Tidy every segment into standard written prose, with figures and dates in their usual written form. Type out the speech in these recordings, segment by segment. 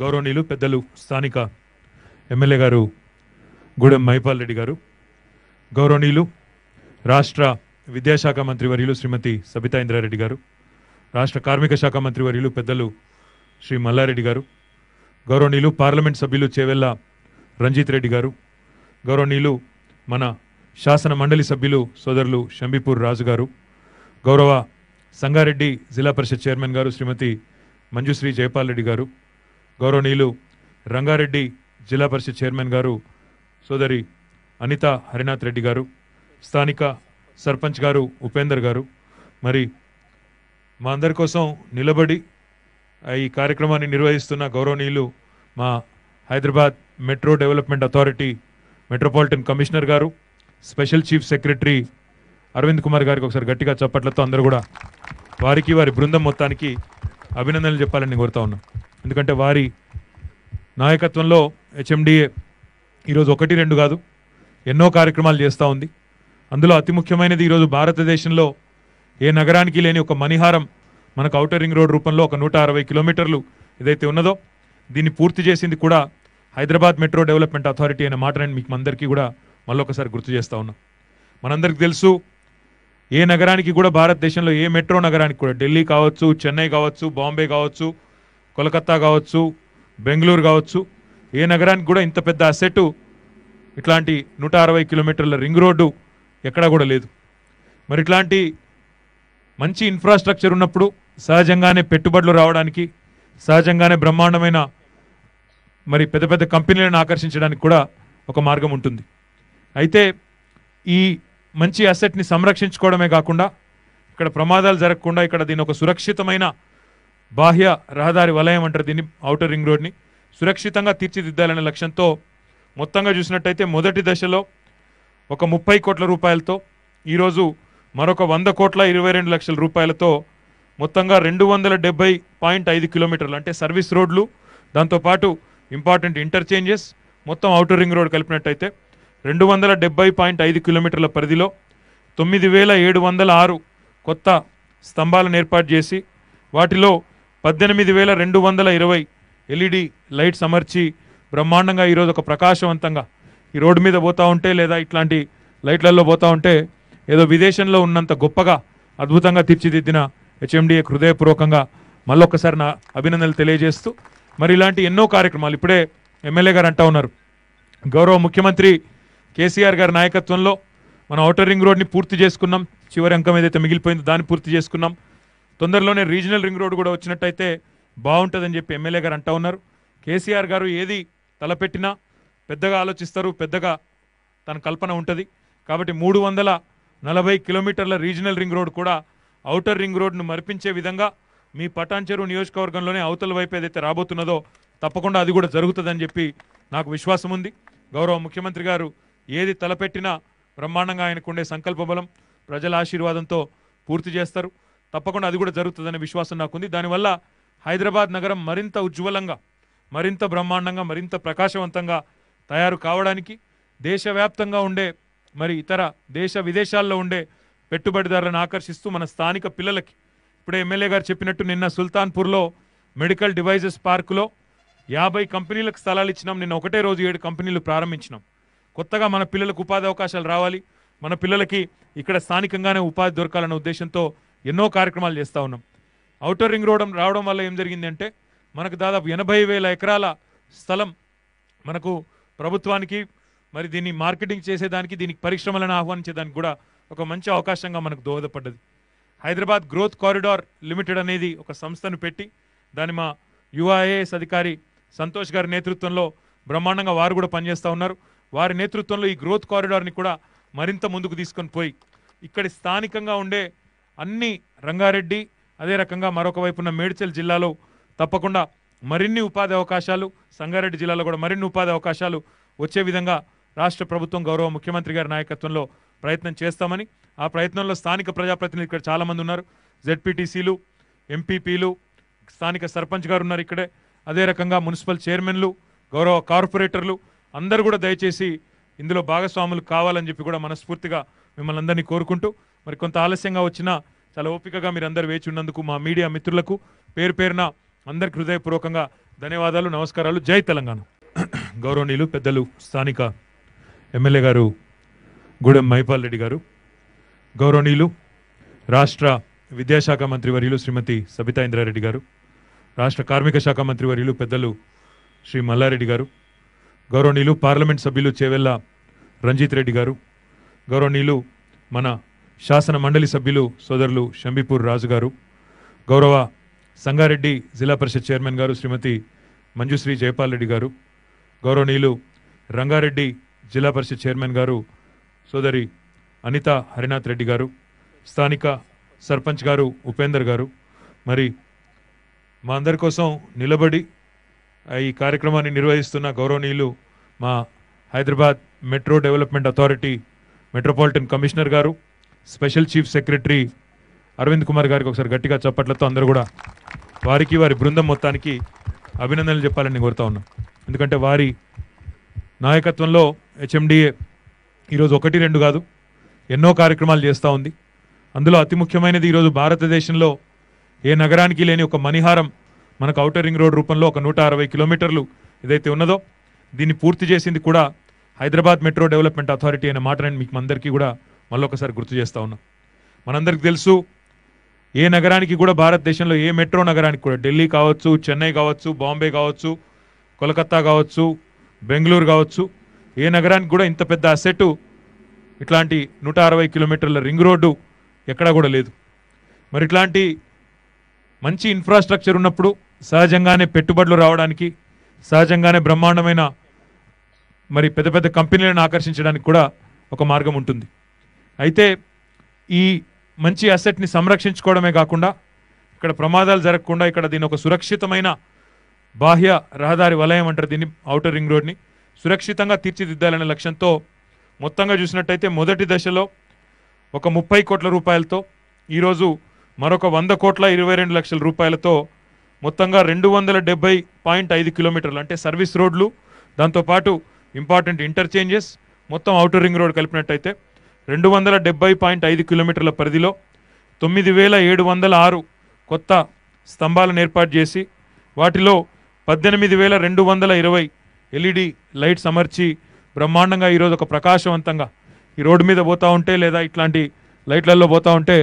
గౌరవనీయులు పెద్దలు స్థానిక ఎమ్మెల్యే గారు గూడెం మహిపాల్ రెడ్డి గారు, గౌరవనీయులు రాష్ట్ర విద్యాశాఖ మంత్రి వర్యులు శ్రీమతి సబితా ఇంద్రా రెడ్డి గారు, రాష్ట్ర కార్మిక శాఖ మంత్రి వర్యులు పెద్దలు శ్రీ మల్లా రెడ్డి గారు, గౌరవనీయులు పార్లమెంట్ సభ్యులు చేవెళ్ళ రంజిత్ రెడ్డి గారు, గౌరవనీయులు మన శాసన మండలి సభ్యులు సోదరులు శంబు పూరు రాజు గారు, గౌరవ సంగారెడ్డి జిల్లా పరిషత్ చైర్మన్ గారు శ్రీమతి మంజుశ్రీ జయపాల్ రెడ్డి గారు, గౌరవనీయులు రంగారెడ్డి జిల్లా పరిషత్ చైర్మన్ గారు సోదరి అనితా హరినాథ్ రెడ్డి గారు, స్థానిక సర్పంచ్ గారు ఉపేందర్ గారు, మరి మా అందరి కోసం నిలబడి ఈ కార్యక్రమాన్ని నిర్వహిస్తున్న గౌరవనీయులు మా Hyderabad metro development authority metropolitan commissioner గారు, special chief secretary Arvind Kumar గారికి ఒకసారి గట్టిగా చప్పట్లతో అందరూ కూడా వారికి వారి బృందం మొత్తానికి అభినందనలు చెప్పాలని కోరుతా ఉన్నాం. ఎందుకంటే వారి నాయకత్వంలో హెచ్ఎండిఏ ఈరోజు ఒకటి రెండు కాదు ఎన్నో కార్యక్రమాలు చేస్తూ ఉంది. అందులో అతి ముఖ్యమైనది ఈరోజు భారతదేశంలో ఏ నగరానికి లేని ఒక మణిహారం మనకు ఔటర్ రింగ్ రోడ్ రూపంలో ఒక 160 కిలోమీటర్లు ఏదైతే ఉన్నదో దీన్ని పూర్తి చేసింది కూడా హైదరాబాద్ మెట్రో డెవలప్మెంట్ అథారిటీ అనే మాట నేను మీకు అందరికీ కూడా మళ్ళొకసారి గుర్తు చేస్తూ ఉన్నాం. మనందరికీ తెలుసు ఏ నగరానికి కూడా భారతదేశంలో ఏ మెట్రో నగరానికి కూడా, ఢిల్లీ కావచ్చు, చెన్నై కావచ్చు, బాంబే కావచ్చు, కోల్కతా కావచ్చు, బెంగళూరు కావచ్చు, ఏ నగరానికి కూడా ఇంత పెద్ద అసెట్ ఇట్లాంటి 160 కిలోమీటర్ల రింగ్ రోడ్డు ఎక్కడా కూడా లేదు. మరి ఇట్లాంటి మంచి ఇన్ఫ్రాస్ట్రక్చర్ ఉన్నప్పుడు సహజంగానే పెట్టుబడులు రావడానికి, సహజంగానే బ్రహ్మాండమైన మరి పెద్ద పెద్ద కంపెనీలను ఆకర్షించడానికి కూడా ఒక మార్గం ఉంటుంది. అయితే ఈ మంచి అసెట్ని సంరక్షించుకోవడమే కాకుండా ఇక్కడ ప్రమాదాలు జరగకుండా ఇక్కడ దీని ఒక సురక్షితమైన బాహ్య రహదారి వలయం అంటారు దీన్ని, ఔటర్ రింగ్ రోడ్ని సురక్షితంగా తీర్చిదిద్దాలనే లక్ష్యంతో మొత్తంగా చూసినట్టయితే మొదటి దశలో ఒక 30 కోట్ల రూపాయలతో ఈరోజు మరొక 100 కోట్ల 22 లక్షల రూపాయలతో మొత్తంగా 270.5 కిలోమీటర్లు అంటే సర్వీస్ రోడ్లు, దాంతోపాటు ఇంపార్టెంట్ ఇంటర్చేంజెస్ మొత్తం ఔటర్ రింగ్ రోడ్ కలిపినట్టయితే 270.5 కిలోమీటర్ల పరిధిలో 9,706 కొత్త స్తంభాలను ఏర్పాటు చేసి వాటిలో 18,220 ఎల్ఈడి లైట్స్ అమర్చి బ్రహ్మాండంగా ఈరోజు ఒక ప్రకాశవంతంగా ఈ రోడ్డు మీద పోతూ ఉంటే లేదా ఇట్లాంటి లైట్లలో పోతూ ఉంటే ఏదో విదేశంలో ఉన్నంత గొప్పగా అద్భుతంగా తీర్చిదిద్దిన హెచ్ఎండిఏ హృదయపూర్వకంగా మళ్ళొక్కసారి నా అభినందనలు తెలియజేస్తూ, మరి ఇలాంటి ఎన్నో కార్యక్రమాలు ఇప్పుడే ఎమ్మెల్యే గారు అంటూ ఉన్నారు, గౌరవ ముఖ్యమంత్రి కేసీఆర్ గారి నాయకత్వంలో మనం ఔటర్ రింగ్ రోడ్ని పూర్తి చేసుకున్నాం, చివరి అంకం ఏదైతే మిగిలిపోయిందో దాన్ని పూర్తి చేసుకున్నాం, తొందరలోనే రీజనల్ రింగ్ రోడ్ కూడా వచ్చినట్టయితే బాగుంటుందని చెప్పి ఎమ్మెల్యే గారు అంటూ ఉన్నారు. కేసీఆర్ గారు ఏది తలపెట్టినా పెద్దగా ఆలోచిస్తారు, పెద్దగా తన కల్పన ఉంటుంది కాబట్టి 340 కిలోమీటర్ల రీజనల్ రింగ్ రోడ్ కూడా ఔటర్ రింగ్ రోడ్ను మరిపించే విధంగా మీ పటాన్చెరు నియోజకవర్గంలోనే అవతల వైపు ఏదైతే రాబోతున్నదో తప్పకుండా అది కూడా జరుగుతుందని చెప్పి నాకు విశ్వాసం ఉంది. గౌరవ ముఖ్యమంత్రి గారు ఏది తలపెట్టినా బ్రహ్మాండంగా ఆయనకుండే సంకల్ప బలం ప్రజల ఆశీర్వాదంతో పూర్తి చేస్తారు, తప్పకుండా అది కూడా జరుగుతుందనే విశ్వాసం నాకుంది. దానివల్ల హైదరాబాద్ నగరం మరింత ఉజ్వలంగా, మరింత బ్రహ్మాండంగా, మరింత ప్రకాశవంతంగా తయారు కావడానికి దేశవ్యాప్తంగా ఉండే మరి ఇతర దేశ విదేశాల్లో ఉండే పెట్టుబడిదారులను ఆకర్షిస్తూ మన స్థానిక పిల్లలకి ఇప్పుడే ఎమ్మెల్యే గారు చెప్పినట్టు నిన్న సుల్తాన్పూర్లో మెడికల్ డివైజెస్ పార్కులో 50 కంపెనీలకు స్థలాలు ఇచ్చినాం, నిన్న ఒకటే రోజు 7 కంపెనీలు ప్రారంభించినాం. కొత్తగా మన పిల్లలకు ఉపాధి అవకాశాలు రావాలి, మన పిల్లలకి ఇక్కడ స్థానికంగానే ఉపాధి దొరకాలన్న ఉద్దేశంతో ఎన్నో కార్యక్రమాలు చేస్తూ ఉన్నాం. ఔటర్ రింగ్ రోడ్ రావడం వల్ల ఏం జరిగిందంటే మనకు దాదాపు 80,000 ఎకరాల స్థలం మనకు ప్రభుత్వానికి మరి దీన్ని మార్కెటింగ్ చేసేదానికి, దీనికి పరిశ్రమలను ఆహ్వానించేదానికి కూడా ఒక మంచి అవకాశంగా మనకు దోహదపడ్డది. హైదరాబాద్ గ్రోత్ కారిడార్ లిమిటెడ్ అనేది ఒక సంస్థను పెట్టి దాని మా యుఐఏఎస్ అధికారి సంతోష్ గారి నేతృత్వంలో బ్రహ్మాండంగా వారు కూడా పనిచేస్తూ ఉన్నారు. వారి నేతృత్వంలో ఈ గ్రోత్ కారిడార్ని కూడా మరింత ముందుకు తీసుకొని పోయి ఇక్కడి స్థానికంగా ఉండే అన్ని రంగారెడ్డి అదే రకంగా మరొక వైపు ఉన్న మేడ్చల్ జిల్లాలో తప్పకుండా మరిన్ని ఉపాధి అవకాశాలు, సంగారెడ్డి జిల్లాలో కూడా మరిన్ని ఉపాధి అవకాశాలు వచ్చే విధంగా రాష్ట్ర ప్రభుత్వం గౌరవ ముఖ్యమంత్రి గారి నాయకత్వంలో ప్రయత్నం చేస్తామని, ఆ ప్రయత్నంలో స్థానిక ప్రజాప్రతినిధులు ఇక్కడ చాలామంది ఉన్నారు, జెడ్పీటీసీలు, ఎంపీపీలు, స్థానిక సర్పంచ్ గారు ఉన్నారు ఇక్కడే, అదే రకంగా మున్సిపల్ చైర్మన్లు, గౌరవ కార్పొరేటర్లు అందరూ కూడా దయచేసి ఇందులో భాగస్వాములు కావాలని చెప్పి కూడా మనస్ఫూర్తిగా మిమ్మల్ని అందరినీ కోరుకుంటూ, మరి కొంత ఆలస్యంగా వచ్చినా చాలా ఓపికగా మీరందరూ వేచి ఉన్నందుకు మా మీడియా మిత్రులకు పేరు పేరున అందరికీ హృదయపూర్వకంగా ధన్యవాదాలు నమస్కారాలు జై తెలంగాణ గౌరవనీయులు పెద్దలు స్థానిక ఎమ్మెల్యే గారు గూడెం మహిపాల్ రెడ్డి గారు గౌరవనీయులు రాష్ట్ర విద్యాశాఖ మంత్రి వర్యులు శ్రీమతి సబితా ఇంద్రా రెడ్డి గారు రాష్ట్ర కార్మిక శాఖ మంత్రి వర్యులు పెద్దలు శ్రీ మల్లా రెడ్డి గారు గౌరవనీయులు పార్లమెంట్ సభ్యులు చేవెళ్ళ రంజిత్ రెడ్డి గారు గౌరవనీయులు మన శాసన మండలి సభ్యులు సోదరులు శంబు పూరు రాజు గారు గౌరవ సంగారెడ్డి జిల్లా పరిషత్ చైర్మన్ గారు శ్రీమతి మంజుశ్రీ జయపాల్ రెడ్డి గారు గౌరవనీయులు రంగారెడ్డి జిల్లా పరిషత్ చైర్మన్ గారు సోదరి అనిత హరినాథ్ రెడ్డి గారు స్థానిక సర్పంచ్ గారు ఉపేందర్ గారు మరి మా అందరి కోసం నిలబడి ఈ కార్యక్రమాన్ని నిర్వహిస్తున్న గౌరవనీయులు మా Hyderabad metro development authority metropolitan commissioner గారు special chief secretary Arvind Kumar గారికి ఒకసారి గట్టిగా చప్పట్లతో అందరూ కూడా వారికి వారి బృందం మొత్తానికి అభినందనలు చెప్పాలని నేను కోరుతా ఉన్నాను. ఎందుకంటే వారి నాయకత్వంలో హెచ్ఎండిఏ ఈరోజు ఒకటి రెండు కాదు ఎన్నో కార్యక్రమాలు చేస్తూ ఉంది. అందులో అతి ముఖ్యమైనది ఈరోజు భారతదేశంలో ఏ నగరానికి లేని ఒక మణిహారం మనకు ఔటర్ రింగ్ రోడ్ రూపంలో ఒక 160 కిలోమీటర్లు ఏదైతే ఉన్నదో దీన్ని పూర్తి చేసింది కూడా హైదరాబాద్ మెట్రో డెవలప్మెంట్ అథారిటీ అనే మాట నేను మీకు అందరికీ కూడా మళ్ళొకసారి గుర్తు చేస్తూ ఉన్నాను. మనందరికీ తెలుసు ఏ నగరానికి కూడా భారతదేశంలో ఏ మెట్రో నగరానికి కూడా ఢిల్లీ కావచ్చు, చెన్నై కావచ్చు, బాంబే కావచ్చు, కోల్కతా కావచ్చు, బెంగళూరు కావచ్చు, ఏ నగరానికి కూడా ఇంత పెద్ద అసెట్ ఇట్లాంటి 160 కిలోమీటర్ల రింగ్ రోడ్డు ఎక్కడా కూడా లేదు. మరి ఇట్లాంటి మంచి ఇన్ఫ్రాస్ట్రక్చర్ ఉన్నప్పుడు సహజంగానే పెట్టుబడులు రావడానికి, సహజంగానే బ్రహ్మాండమైన మరి పెద్ద పెద్ద కంపెనీలను ఆకర్షించడానికి కూడా ఒక మార్గం ఉంటుంది. అయితే ఈ మంచి అసెట్ని సంరక్షించుకోవడమే కాకుండా ఇక్కడ ప్రమాదాలు జరగకుండా ఇక్కడ దీని ఒక సురక్షితమైన బాహ్య రహదారి వలయం అంటారు దీన్ని, ఔటర్ రింగ్ రోడ్ని సురక్షితంగా తీర్చిదిద్దాలనే లక్ష్యంతో మొత్తంగా చూసినట్టయితే మొదటి దశలో ఒక 30 కోట్ల రూపాయలతో ఈరోజు మరొక 100 కోట్ల 22 లక్షల రూపాయలతో మొత్తంగా 270.5 కిలోమీటర్లు అంటే సర్వీస్ రోడ్లు దాంతోపాటు ఇంపార్టెంట్ ఇంటర్చేంజెస్ మొత్తం ఔటర్ రింగ్ రోడ్ కలిపినట్టయితే 270.5 కిలోమీటర్ల పరిధిలో 9,706 కొత్త స్తంభాలను ఏర్పాటు చేసి వాటిలో 18,220 ఎల్ఈడి లైట్స్ అమర్చి బ్రహ్మాండంగా ఈరోజు ఒక ప్రకాశవంతంగా ఈ రోడ్డు మీద పోతూ ఉంటే లేదా ఇట్లాంటి లైట్లలో పోతూ ఉంటే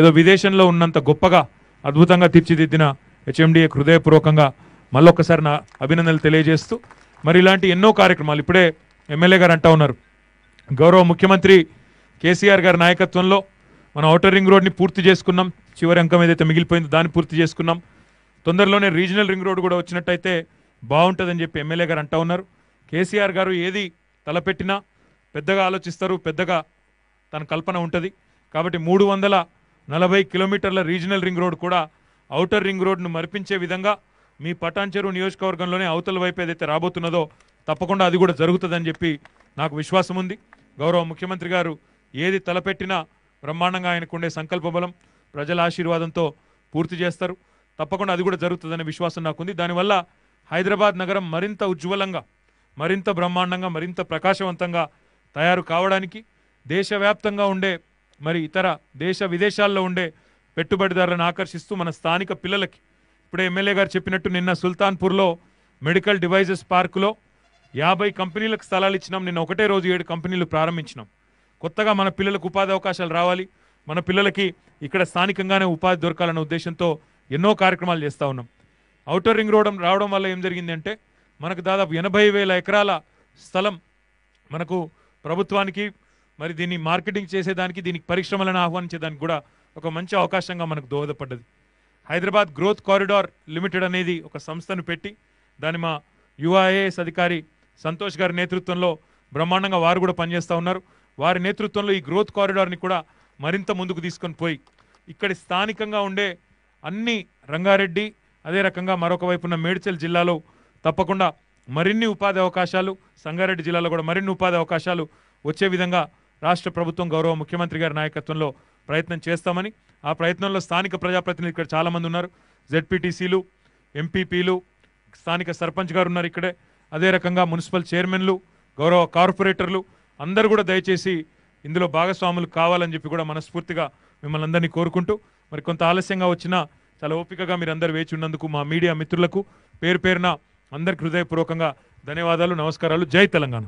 ఏదో విదేశంలో ఉన్నంత గొప్పగా అద్భుతంగా తీర్చిదిద్దిన హెచ్ఎండిఏ హృదయపూర్వకంగా మళ్ళొక్కసారి నా అభినందనలు తెలియజేస్తూ మరి ఇలాంటి ఎన్నో కార్యక్రమాలు ఇప్పుడే ఎమ్మెల్యే గారు అంటూ ఉన్నారు. గౌరవ ముఖ్యమంత్రి కేసీఆర్ గారి నాయకత్వంలో మనం ఔటర్ రింగ్ రోడ్ని పూర్తి చేసుకున్నాం, చివరి అంకం ఏదైతే మిగిలిపోయిందో దాన్ని పూర్తి చేసుకున్నాం. తొందరలోనే రీజనల్ రింగ్ రోడ్ కూడా వచ్చినట్టయితే బాగుంటుందని చెప్పి ఎమ్మెల్యే గారు అంటూ ఉన్నారు. కేసీఆర్ గారు ఏది తలపెట్టినా పెద్దగా ఆలోచిస్తారు, పెద్దగా తన కల్పన ఉంటుంది. కాబట్టి 340 కిలోమీటర్ల రీజనల్ రింగ్ రోడ్ కూడా ఔటర్ రింగ్ రోడ్ను మరిపించే విధంగా మీ పటాన్చెరు నియోజకవర్గంలోనే అవతల వైపు ఏదైతే రాబోతున్నదో తప్పకుండా అది కూడా జరుగుతుందని చెప్పి నాకు విశ్వాసం ఉంది. గౌరవ ముఖ్యమంత్రి గారు ఏది తలపెట్టినా బ్రహ్మాండంగా ఆయనకుండే సంకల్ప బలం ప్రజల ఆశీర్వాదంతో పూర్తి చేస్తారు, తప్పకుండా అది కూడా జరుగుతుందనే విశ్వాసం నాకుంది. దానివల్ల హైదరాబాద్ నగరం మరింత ఉజ్వలంగా, మరింత బ్రహ్మాండంగా, మరింత ప్రకాశవంతంగా తయారు కావడానికి దేశవ్యాప్తంగా ఉండే మరి ఇతర దేశ విదేశాల్లో ఉండే పెట్టుబడిదారులను ఆకర్షిస్తూ మన స్థానిక పిల్లలకి ఇప్పుడే ఎమ్మెల్యే గారు చెప్పినట్టు నిన్న సుల్తాన్పూర్లో మెడికల్ డివైజెస్ పార్కులో 50 కంపెనీలకు స్థలాలు ఇచ్చినాం. నిన్న ఒకటే రోజు 7 కంపెనీలు ప్రారంభించినాం. కొత్తగా మన పిల్లలకు ఉపాధి అవకాశాలు రావాలి, మన పిల్లలకి ఇక్కడ స్థానికంగానే ఉపాధి దొరకాలనే ఉద్దేశంతో ఎన్నో కార్యక్రమాలు చేస్తూ ఉన్నాం. ఔటర్ రింగ్ రోడ్ రావడం వల్ల ఏం జరిగిందంటే మనకు దాదాపు 80,000 ఎకరాల స్థలం మనకు ప్రభుత్వానికి మరి దీన్ని మార్కెటింగ్ చేసేదానికి, దీనికి పరిశ్రమలను ఆహ్వానించేదానికి కూడా ఒక మంచి అవకాశంగా మనకు దోహదపడ్డది. హైదరాబాద్ గ్రోత్ కారిడార్ లిమిటెడ్ అనేది ఒక సంస్థను పెట్టి దాని మా యుఐఏఎస్ అధికారి సంతోష్ గారి నేతృత్వంలో బ్రహ్మాండంగా వారు కూడా పనిచేస్తూ ఉన్నారు. వారి నేతృత్వంలో ఈ గ్రోత్ కారిడార్ని కూడా మరింత ముందుకు తీసుకొని పోయి ఇక్కడి స్థానికంగా ఉండే అన్ని రంగారెడ్డి అదే రకంగా మరొక వైపు ఉన్న మేడ్చల్ జిల్లాలో తప్పకుండా మరిన్ని ఉపాధి అవకాశాలు, సంగారెడ్డి జిల్లాలో కూడా మరిన్ని ఉపాధి అవకాశాలు వచ్చే విధంగా రాష్ట్ర ప్రభుత్వం గౌరవ ముఖ్యమంత్రి గారి నాయకత్వంలో ప్రయత్నం చేస్తామని, ఆ ప్రయత్నంలో స్థానిక ప్రజాప్రతినిధులు ఇక్కడ చాలామంది ఉన్నారు, జెడ్పీటీసీలు, ఎంపీపీలు, స్థానిక సర్పంచ్ గారు ఉన్నారు ఇక్కడే, అదే రకంగా మున్సిపల్ చైర్మన్లు, గౌరవ కార్పొరేటర్లు అందరూ కూడా దయచేసి ఇందులో భాగస్వాములు కావాలని చెప్పి కూడా మనస్ఫూర్తిగా మిమ్మల్ని అందరినీ కోరుకుంటూ మరి కొంత ఆలస్యంగా వచ్చినా చాలా ఓపికగా మీరందరూ వేచి ఉన్నందుకు మా మీడియా మిత్రులకు పేరు పేరున అందరికీ హృదయపూర్వకంగా ధన్యవాదాలు, నమస్కారాలు. జై తెలంగాణ.